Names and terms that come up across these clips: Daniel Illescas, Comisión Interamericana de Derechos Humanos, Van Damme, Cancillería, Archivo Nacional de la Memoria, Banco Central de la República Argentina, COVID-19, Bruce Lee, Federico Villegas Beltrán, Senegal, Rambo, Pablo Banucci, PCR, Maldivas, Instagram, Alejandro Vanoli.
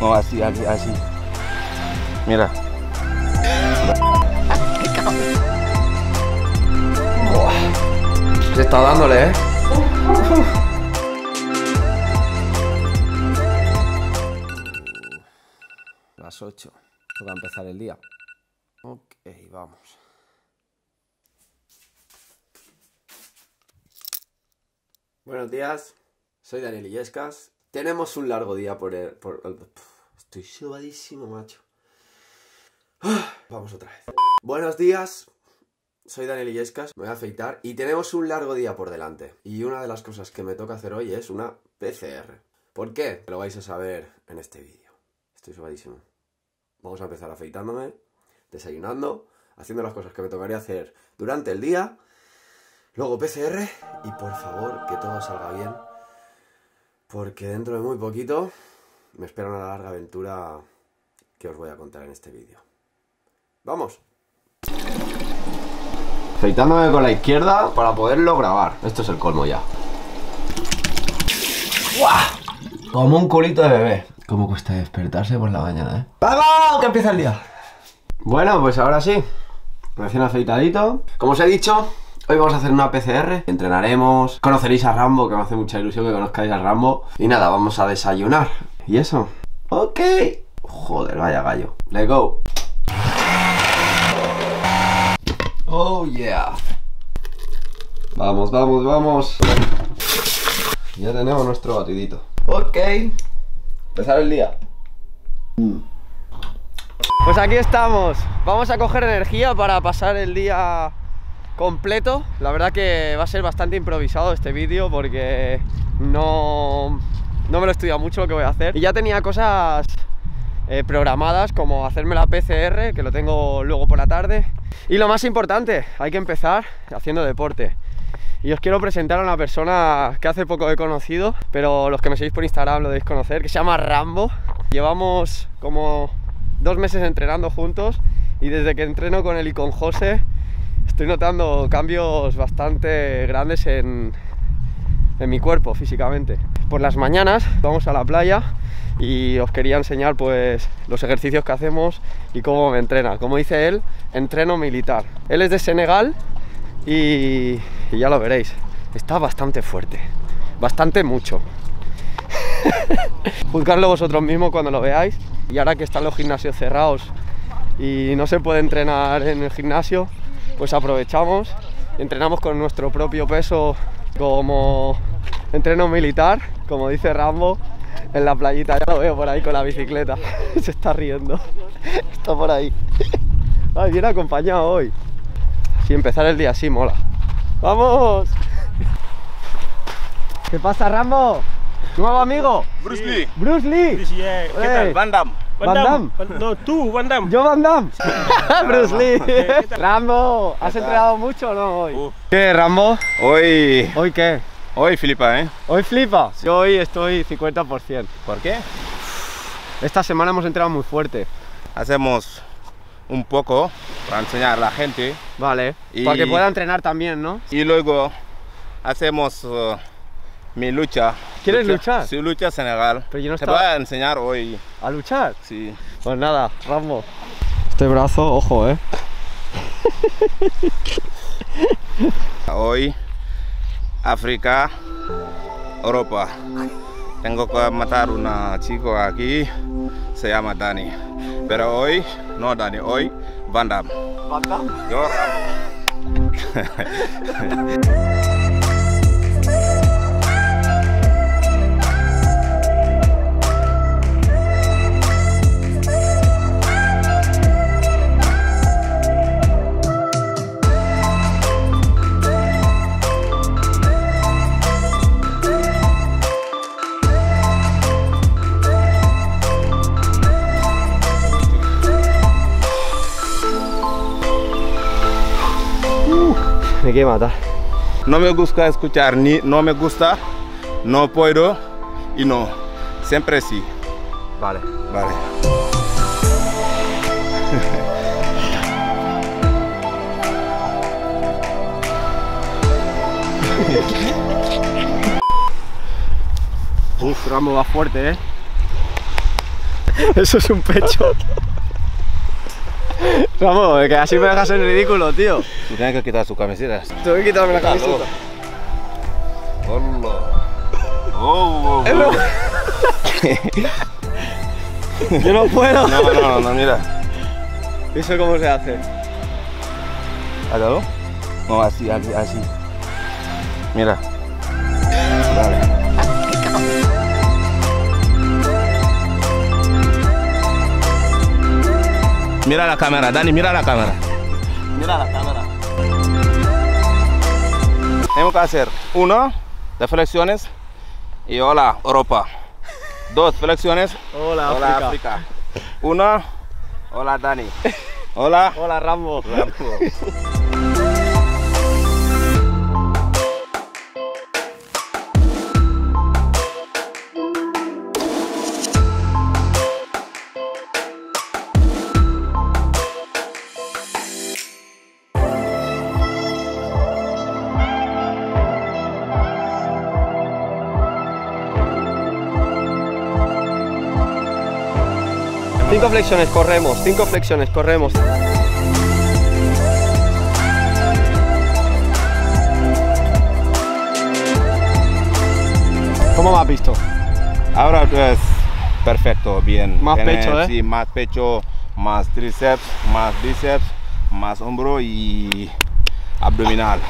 No, así, así, así. Mira. Se está dándole, ¿eh? Las 8. Toca empezar el día. Ok, vamos. Buenos días, soy Daniel Illescas. Tenemos un largo día por estoy sobadísimo, macho. Vamos otra vez. Buenos días, soy Daniel Illescas, me voy a afeitar y tenemos un largo día por delante. Y una de las cosas que me toca hacer hoy es una PCR. ¿Por qué? Lo vais a saber en este vídeo. Estoy sobadísimo. Vamos a empezar afeitándome, desayunando, haciendo las cosas que me tocaría hacer durante el día. Luego PCR y por favor que todo salga bien, porque dentro de muy poquito me espera una larga aventura que os voy a contar en este vídeo. ¡Vamos! Afeitándome con la izquierda para poderlo grabar. Esto es el colmo ya. ¡Guau! Como un culito de bebé. Cómo cuesta despertarse por la mañana, ¿eh? ¡Vamos! ¡Que empieza el día! Bueno, pues ahora sí. Recién afeitadito. Como os he dicho, hoy vamos a hacer una PCR, entrenaremos, conoceréis a Rambo, que me hace mucha ilusión que conozcáis a Rambo. Y nada, vamos a desayunar. ¿Y eso? ¡Ok! Joder, vaya gallo. ¡Let's go! ¡Oh, yeah! Vamos, vamos, vamos. Ya tenemos nuestro batidito. ¡Ok! Empezar el día. Pues aquí estamos. Vamos a coger energía para pasar el día completo. La verdad que va a ser bastante improvisado este vídeo porque no me lo he estudiado mucho lo que voy a hacer. Y ya tenía cosas programadas como hacerme la PCR, que lo tengo luego por la tarde. Y lo más importante, hay que empezar haciendo deporte. Y os quiero presentar a una persona que hace poco he conocido, pero los que me seguís por Instagram lo debéis conocer, que se llama Rambo. Llevamos como 2 meses entrenando juntos y desde que entreno con él y con José estoy notando cambios bastante grandes en mi cuerpo físicamente. Por las mañanas vamos a la playa y os quería enseñar pues los ejercicios que hacemos y cómo me entrena. Como dice él, entreno militar. Él es de Senegal y ya lo veréis. Está bastante fuerte, bastante mucho. Juzgadlo vosotros mismos cuando lo veáis. Y ahora que están los gimnasios cerrados y no se puede entrenar en el gimnasio, pues aprovechamos, entrenamos con nuestro propio peso como entreno militar, como dice Rambo, en la playita. Ya lo veo por ahí con la bicicleta, se está riendo, está por ahí. Ay, bien acompañado hoy. Si empezar el día así mola. ¡Vamos! ¿Qué pasa, Rambo? ¿Nuevo amigo? Bruce Lee. Bruce Lee. Bruce Lee. ¿Qué tal? Van Damme. Van Damme. No, tú, Van Damme. Yo, Van Damme. Bruce Lee. Rambo, ¿has entrenado mucho o no hoy? ¿Qué, Rambo? Hoy... ¿Hoy qué? Hoy flipa, ¿eh? ¿Hoy flipa? Sí. Yo hoy estoy 50%. ¿Por qué? Esta semana hemos entrenado muy fuerte. Hacemos un poco para enseñar a la gente. Vale, y para que pueda entrenar también, ¿no? Y luego hacemos... mi lucha. ¿Quieres luchar? Sí, lucha Senegal. Pero yo no estaba... Te voy a enseñar hoy. ¿A luchar? Sí. Pues nada, Rambo. Este brazo, ojo, ¿eh? Hoy, África, Europa. Tengo que matar a un chico aquí, se llama Dani. Pero hoy, no Dani, hoy Van Damme. ¿Van Damme? Yo Rambo. Me quiere matar. No me gusta escuchar ni no me gusta, no puedo y no. Siempre sí. Vale. Vale. Uf, Rambo va fuerte, ¿eh? Eso es un pecho. Rambo, que así me dejas en ridículo, tío. Tú tienes que quitar sus camisetas. Tengo que quitarme la camiseta. ¡Hola! Yo no puedo. No, mira. ¿Eso cómo se hace? ¿Atado? No, así. Mira. Vale. Mira la cámara, Dani, mira la cámara. Mira la cámara. Tengo que hacer 1, 2 flexiones y hola Europa. 2 flexiones. Hola, hola África. 1, hola Dani. Hola. Hola Rambo. Cinco flexiones, corremos. ¿Cómo me has visto? Ahora pues, perfecto, bien. Más pecho, ¿eh? Sí, más pecho, más tríceps, más bíceps, más hombro y abdominal.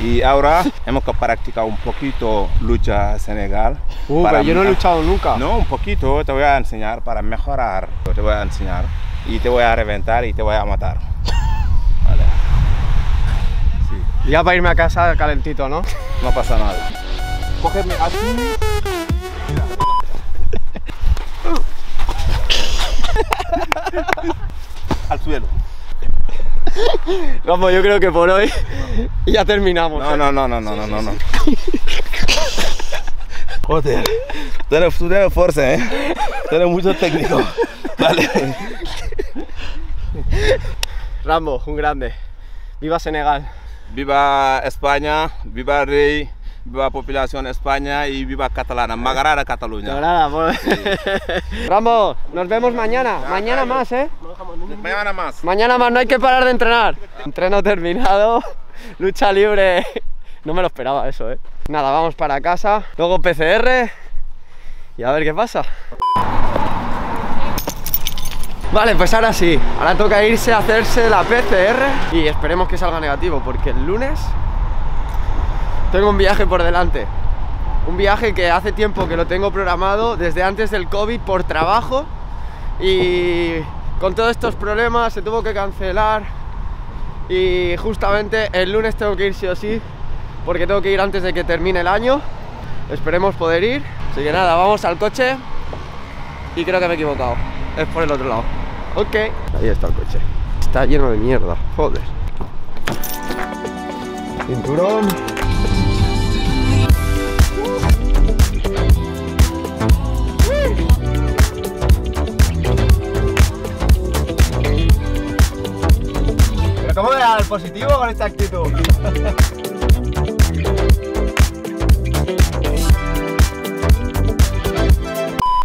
Y ahora hemos practicado un poquito lucha Senegal. Pero yo no he luchado nunca. No, un poquito, te voy a enseñar para mejorar. Te voy a enseñar y te voy a reventar y te voy a matar. Vale. Sí. Ya para irme a casa calentito, ¿no? No pasa nada. Cógeme así. Mira. Al suelo. Rambo, yo creo que por hoy ya terminamos. No. Joder, tú tienes fuerza, ¿eh? Tú eres mucho técnico. Vale. Rambo, un grande. Viva Senegal. Viva España, viva Rey, viva población España y viva Catalana. Magarada Cataluña. Sí. Rambo, nos vemos mañana. Mañana más, ¿eh? Mañana más, no hay que parar de entrenar. Entreno terminado, lucha libre. No me lo esperaba eso, ¿eh? Nada, vamos para casa, luego PCR y a ver qué pasa. Vale, pues ahora sí, ahora toca irse a hacerse la PCR y esperemos que salga negativo, porque el lunes tengo un viaje por delante. Un viaje que hace tiempo que lo tengo programado, desde antes del COVID, por trabajo. Y con todos estos problemas se tuvo que cancelar y justamente el lunes tengo que ir sí o sí, porque tengo que ir antes de que termine el año. Esperemos poder ir. Así que nada, vamos al coche y creo que me he equivocado. Es por el otro lado. Ok. Ahí está el coche. Está lleno de mierda, joder. Cinturón. ¿Cómo me da el positivo con esta actitud?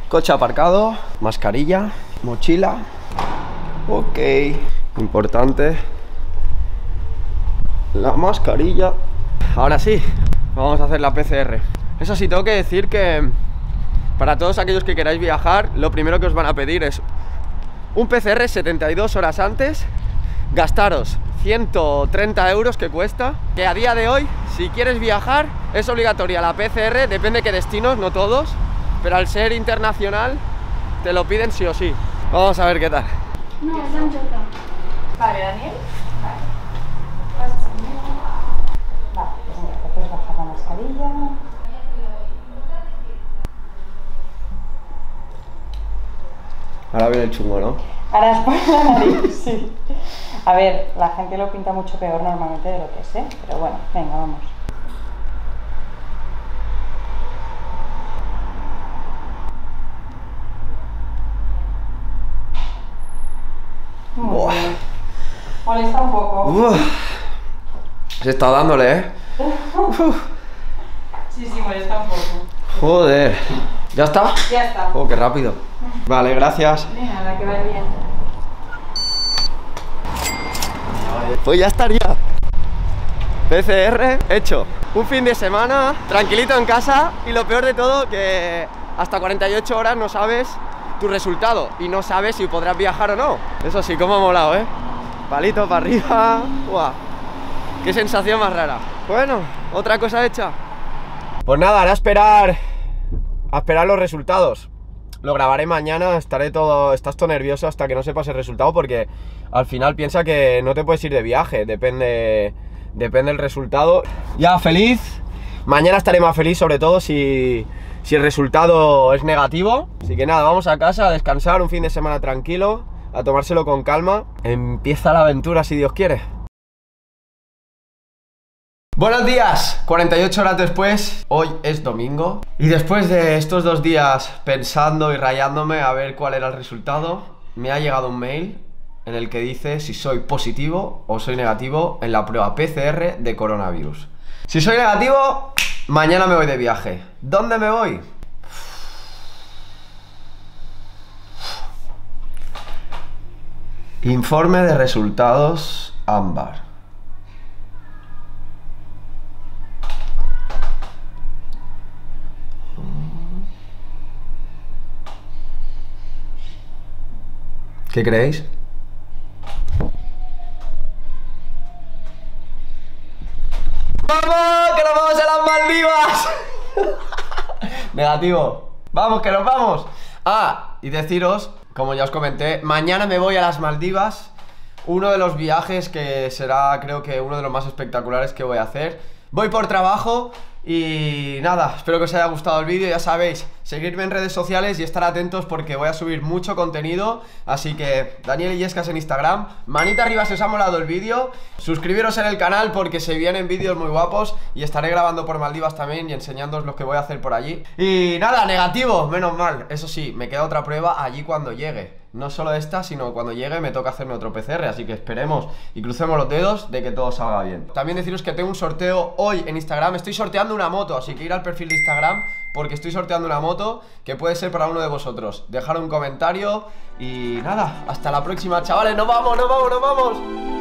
Coche aparcado, mascarilla, mochila. Ok, importante. La mascarilla. Ahora sí, vamos a hacer la PCR. Eso sí, tengo que decir que para todos aquellos que queráis viajar, lo primero que os van a pedir es un PCR 72 horas antes. Gastaros 130 euros que cuesta, que a día de hoy, si quieres viajar, es obligatoria la PCR, depende de qué destinos, no todos, pero al ser internacional te lo piden sí o sí. Vamos a ver qué tal. Vale, Daniel. Vale. Vale, pues mira, te puedes bajar la mascarilla. Ahora viene el chungo, ¿no? Ahora es por la nariz, sí. A ver, la gente lo pinta mucho peor normalmente de lo que es, ¿eh? Pero bueno, venga, vamos. Buah. Molesta un poco. Se está dándole, ¿eh? Sí, molesta un poco. Joder. ¿Ya está? Ya está. Oh, qué rápido. Vale, gracias. Venga, que vaya bien. Pues ya estaría. PCR hecho. Un fin de semana tranquilito en casa, y lo peor de todo que hasta 48 horas no sabes tu resultado y no sabes si podrás viajar o no. Eso sí, como ha molado, ¿eh? Palito para arriba. ¡Guau! ¡Qué sensación más rara! Bueno, otra cosa hecha. Pues nada, ahora a esperar los resultados. Lo grabaré mañana, estás todo nervioso hasta que no sepas el resultado, porque al final piensa que no te puedes ir de viaje, depende el resultado. Ya feliz, mañana estaré más feliz, sobre todo si el resultado es negativo. Así que nada, vamos a casa a descansar, un fin de semana tranquilo, a tomárselo con calma. Empieza la aventura si Dios quiere. Buenos días, 48 horas después, hoy es domingo. Y después de estos 2 días pensando y rayándome a ver cuál era el resultado, me ha llegado un mail en el que dice si soy positivo o soy negativo en la prueba PCR de coronavirus. Si soy negativo, mañana me voy de viaje. ¿Dónde me voy? Informe de resultados ámbar. ¿Qué creéis? ¡Vamos! ¡Que nos vamos a las Maldivas! Negativo. ¡Vamos, que nos vamos! Ah, y deciros, como ya os comenté, mañana me voy a las Maldivas. Uno de los viajes que será, creo que uno de los más espectaculares que voy a hacer. Voy por trabajo y nada, espero que os haya gustado el vídeo. Ya sabéis, seguirme en redes sociales y estar atentos porque voy a subir mucho contenido. Así que Daniel Illescas en Instagram. Manita arriba si os ha molado el vídeo. Suscribiros en el canal porque se vienen vídeos muy guapos. Y estaré grabando por Maldivas también y enseñándoos lo que voy a hacer por allí. Y nada, negativo, menos mal. Eso sí, me queda otra prueba allí cuando llegue. No solo esta, sino cuando llegue me toca hacerme otro PCR. Así que esperemos y crucemos los dedos de que todo salga bien. También deciros que tengo un sorteo hoy en Instagram. Estoy sorteando una moto, así que ir al perfil de Instagram porque estoy sorteando una moto que puede ser para uno de vosotros. Dejad un comentario y nada, hasta la próxima, chavales. ¡Nos vamos, nos vamos, nos vamos!